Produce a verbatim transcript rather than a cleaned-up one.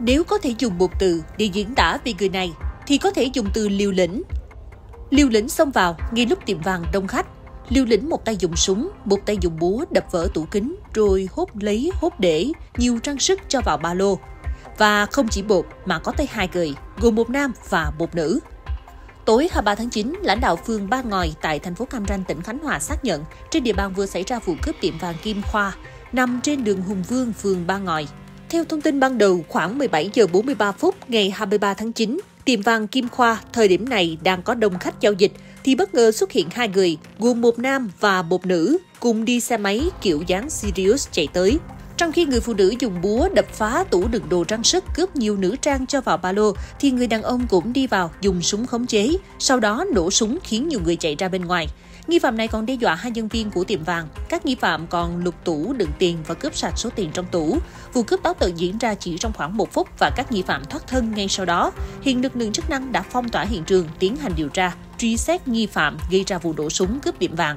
Nếu có thể dùng một từ để diễn tả về người này thì có thể dùng từ liều lĩnh. Liều lĩnh xông vào ngay lúc tiệm vàng đông khách. Liều lĩnh một tay dùng súng, một tay dùng búa đập vỡ tủ kính rồi hốt lấy hốt để nhiều trang sức cho vào ba lô. Và không chỉ một mà có tới hai người, gồm một nam và một nữ. Tối hai mươi ba tháng chín, lãnh đạo phường Ba Ngòi tại thành phố Cam Ranh, tỉnh Khánh Hòa xác nhận trên địa bàn vừa xảy ra vụ cướp tiệm vàng Kim Khoa nằm trên đường Hùng Vương, phường Ba Ngòi. Theo thông tin ban đầu, khoảng mười bảy giờ bốn mươi ba phút ngày hai mươi ba tháng chín, tiệm vàng Kim Khoa thời điểm này đang có đông khách giao dịch thì bất ngờ xuất hiện hai người, gồm một nam và một nữ, cùng đi xe máy kiểu dáng Sirius chạy tới. Trong khi người phụ nữ dùng búa đập phá tủ đựng đồ trang sức cướp nhiều nữ trang cho vào ba lô, thì người đàn ông cũng đi vào dùng súng khống chế, sau đó nổ súng khiến nhiều người chạy ra bên ngoài. Nghi phạm này còn đe dọa hai nhân viên của tiệm vàng. Các nghi phạm còn lục tủ đựng tiền và cướp sạch số tiền trong tủ. Vụ cướp táo tợn diễn ra chỉ trong khoảng một phút và các nghi phạm thoát thân ngay sau đó. Hiện lực lượng chức năng đã phong tỏa hiện trường, tiến hành điều tra, truy xét nghi phạm gây ra vụ nổ súng cướp tiệm vàng.